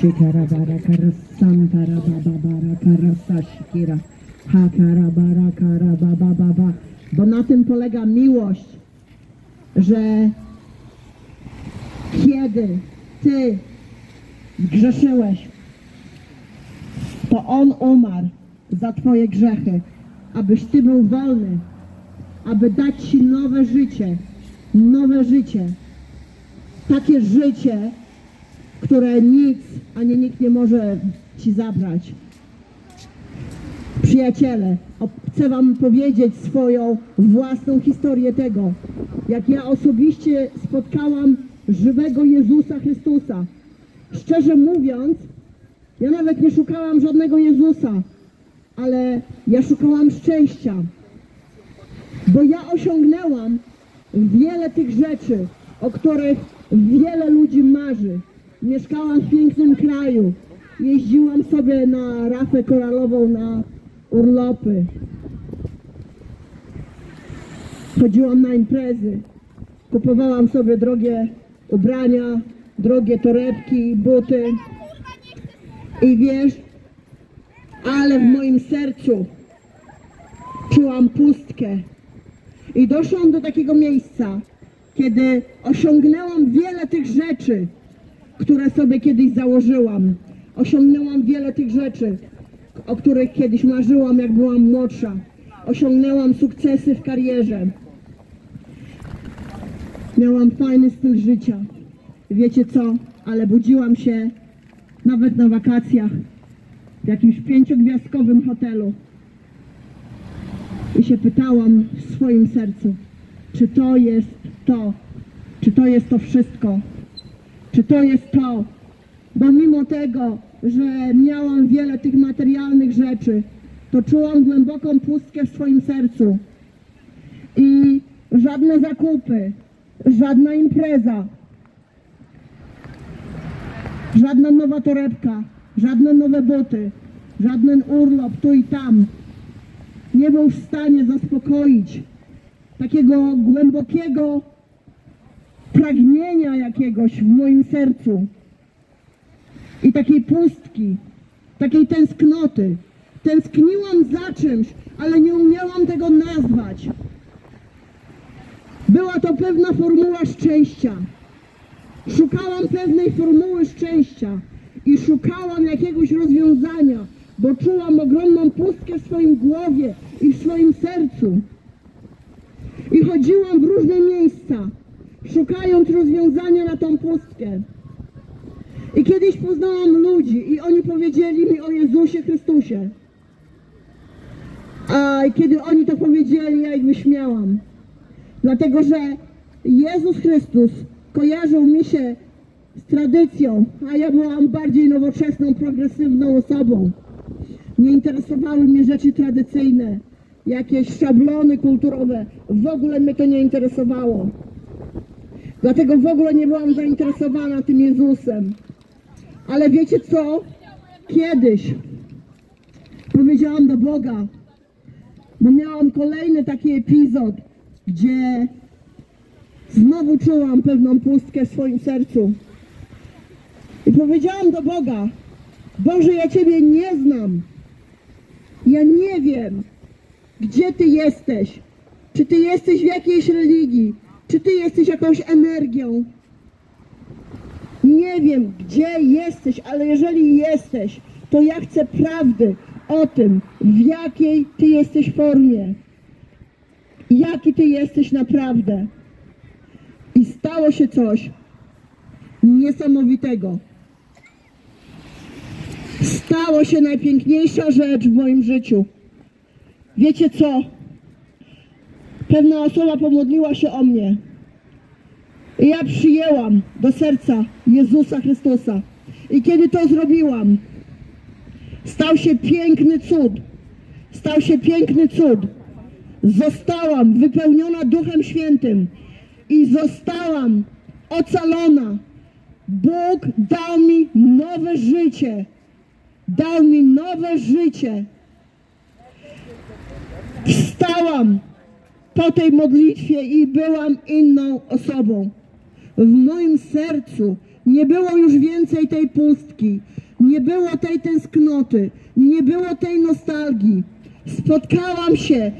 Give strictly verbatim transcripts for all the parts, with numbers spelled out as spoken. Shikara bara karasam tara baba bara karasa shikira. Hakara bara kara baba baba. Bo na tym polega miłość, że kiedy ty zgrzeszyłeś, to On umarł za twoje grzechy, abyś ty był wolny, aby dać ci nowe życie, nowe życie, takie życie, które nic, ani nikt nie może ci zabrać. Przyjaciele, chcę wam powiedzieć swoją własną historię tego, jak ja osobiście spotkałam żywego Jezusa Chrystusa. Szczerze mówiąc, ja nawet nie szukałam żadnego Jezusa, ale ja szukałam szczęścia, bo ja osiągnęłam wiele tych rzeczy, o których wiele ludzi marzy. Mieszkałam w pięknym kraju, jeździłam sobie na rafę koralową, na urlopy, chodziłam na imprezy, kupowałam sobie drogie ubrania, drogie torebki, buty i wiesz, ale w moim sercu czułam pustkę i doszłam do takiego miejsca, kiedy osiągnęłam wiele tych rzeczy, które sobie kiedyś założyłam. Osiągnęłam wiele tych rzeczy, o których kiedyś marzyłam, jak byłam młodsza. Osiągnęłam sukcesy w karierze. Miałam fajny styl życia. Wiecie co? Ale budziłam się nawet na wakacjach w jakimś pięciogwiazdkowym hotelu i się pytałam w swoim sercu, czy to jest to, czy to jest to wszystko, czy to jest to, bo mimo tego, że miałam wiele tych materialnych rzeczy, to czułam głęboką pustkę w swoim sercu i żadne zakupy, żadna impreza, żadna nowa torebka, żadne nowe buty, żaden urlop tu i tam nie był w stanie zaspokoić takiego głębokiego pragnienia jakiegoś w moim sercu i takiej pustki, takiej tęsknoty. Tęskniłam za czymś, ale nie umiałam tego nazwać. Była to pewna formuła szczęścia. Szukałam pewnej formuły szczęścia i szukałam jakiegoś rozwiązania, bo czułam ogromną pustkę w swoim głowie i w swoim sercu. I chodziłam w różne miejsca, szukając rozwiązania na tą pustkę. I kiedyś poznałam ludzi i oni powiedzieli mi o Jezusie Chrystusie. A kiedy oni to powiedzieli, ja ich wyśmiałam. Dlatego, że Jezus Chrystus kojarzył mi się z tradycją, a ja byłam bardziej nowoczesną, progresywną osobą. Nie interesowały mnie rzeczy tradycyjne, jakieś szablony kulturowe. W ogóle mnie to nie interesowało. Dlatego w ogóle nie byłam zainteresowana tym Jezusem. Ale wiecie co? Kiedyś powiedziałam do Boga, bo miałam kolejny taki epizod, gdzie znowu czułam pewną pustkę w swoim sercu. I powiedziałam do Boga, Boże, ja Ciebie nie znam. Ja nie wiem, gdzie Ty jesteś. Czy Ty jesteś w jakiejś religii? Czy Ty jesteś jakąś energią? Nie wiem, gdzie jesteś, ale jeżeli jesteś, to ja chcę prawdy o tym, w jakiej Ty jesteś formie. Jaki Ty jesteś naprawdę. I stało się coś niesamowitego. Stało się najpiękniejsza rzecz w moim życiu. Wiecie co? Pewna osoba pomodliła się o mnie. I ja przyjęłam do serca Jezusa Chrystusa. I kiedy to zrobiłam, stał się piękny cud. Stał się piękny cud. Zostałam wypełniona Duchem Świętym. I zostałam ocalona. Bóg dał mi nowe życie. Dał mi nowe życie. Wstałam po tej modlitwie i byłam inną osobą. W moim sercu Nie było już więcej tej pustki, nie było tej tęsknoty, nie było tej nostalgii. Spotkałam się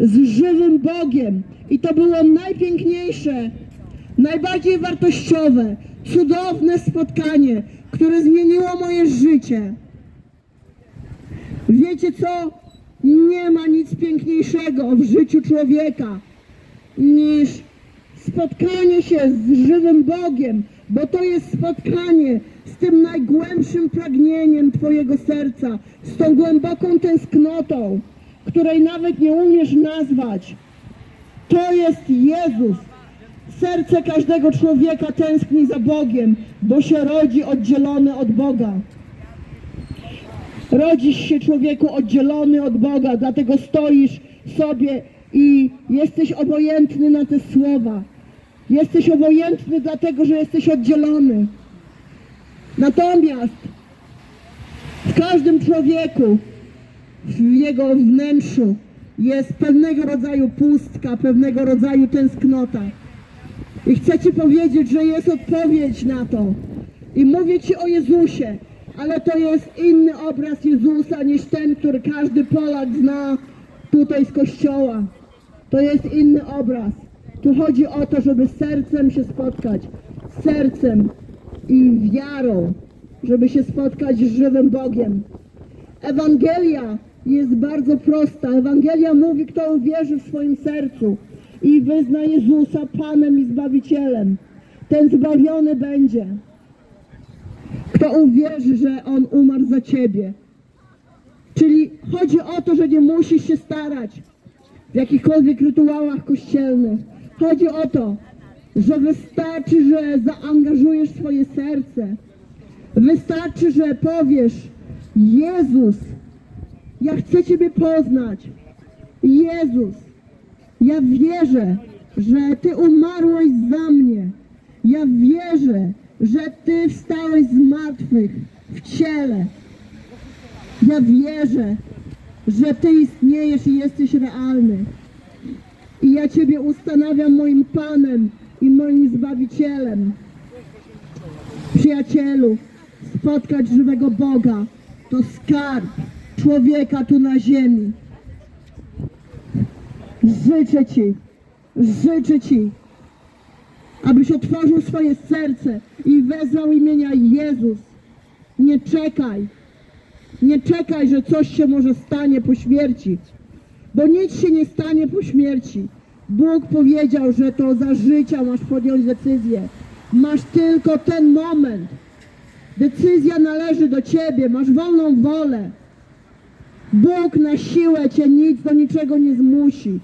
z żywym Bogiem i to było najpiękniejsze, najbardziej wartościowe, cudowne spotkanie, które zmieniło moje życie. Wiecie co? Nie ma nic piękniejszego w życiu człowieka niż spotkanie się z żywym Bogiem, bo to jest spotkanie z tym najgłębszym pragnieniem twojego serca, z tą głęboką tęsknotą, której nawet nie umiesz nazwać. To jest Jezus. Serce każdego człowieka tęskni za Bogiem, bo się rodzi oddzielony od Boga. Rodzisz się, człowieku, oddzielony od Boga, dlatego stoisz sobie i jesteś obojętny na te słowa. Jesteś obojętny dlatego, że jesteś oddzielony. Natomiast w każdym człowieku, w jego wnętrzu jest pewnego rodzaju pustka, pewnego rodzaju tęsknota. I chcę ci powiedzieć, że jest odpowiedź na to. I mówię ci o Jezusie, ale to jest inny obraz Jezusa niż ten, który każdy Polak zna tutaj z kościoła. To jest inny obraz. Tu chodzi o to, żeby sercem się spotkać. Sercem i wiarą, żeby się spotkać z żywym Bogiem. Ewangelia jest bardzo prosta. Ewangelia mówi, kto uwierzy w swoim sercu i wyzna Jezusa Panem i Zbawicielem, ten zbawiony będzie. Kto uwierzy, że On umarł za ciebie. Czyli chodzi o to, że nie musisz się starać w jakichkolwiek rytuałach kościelnych. Chodzi o to, że wystarczy, że zaangażujesz swoje serce. Wystarczy, że powiesz: Jezus, ja chcę Ciebie poznać. Jezus, ja wierzę, że Ty umarłeś za mnie. Ja wierzę, że Ty wstałeś z martwych w ciele. Ja wierzę, że Ty istniejesz i jesteś realny. I ja Ciebie ustanawiam moim Panem i moim Zbawicielem. Przyjacielu, spotkać żywego Boga to skarb człowieka tu na ziemi. Życzę Ci, życzę Ci, abyś otworzył swoje serce i wezwał imienia Jezus. Nie czekaj, nie czekaj, że coś się może stanie po śmierci, bo nic się nie stanie po śmierci. Bóg powiedział, że to za życia masz podjąć decyzję. Masz tylko ten moment. Decyzja należy do Ciebie, masz wolną wolę. Bóg na siłę Cię nic do niczego nie zmusi.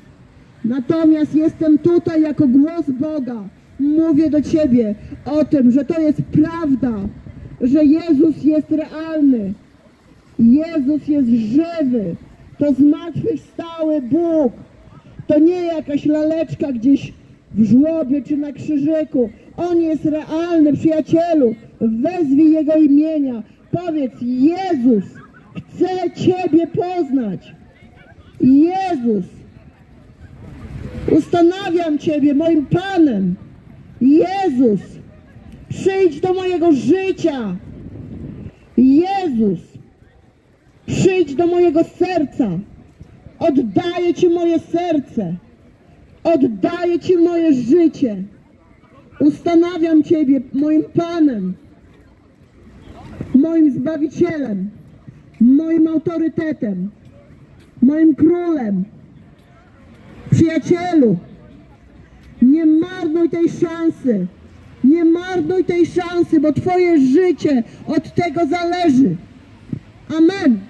Natomiast jestem tutaj jako głos Boga. Mówię do Ciebie o tym, że to jest prawda, że Jezus jest realny. Jezus jest żywy. To zmartwychwstały Bóg. To nie jakaś laleczka gdzieś w żłobie czy na krzyżyku. On jest realny, przyjacielu. Wezwij Jego imienia. Powiedz: Jezus, chcę Ciebie poznać. Jezus, ustanawiam Ciebie moim Panem. Jezus, przyjdź do mojego życia. Jezus, przyjdź do mojego serca. Oddaję Ci moje serce. Oddaję Ci moje życie. Ustanawiam Ciebie moim Panem, moim Zbawicielem, moim autorytetem, moim królem. Przyjacielu, nie marnuj tej szansy. Nie marnuj tej szansy, bo Twoje życie od tego zależy. Amen.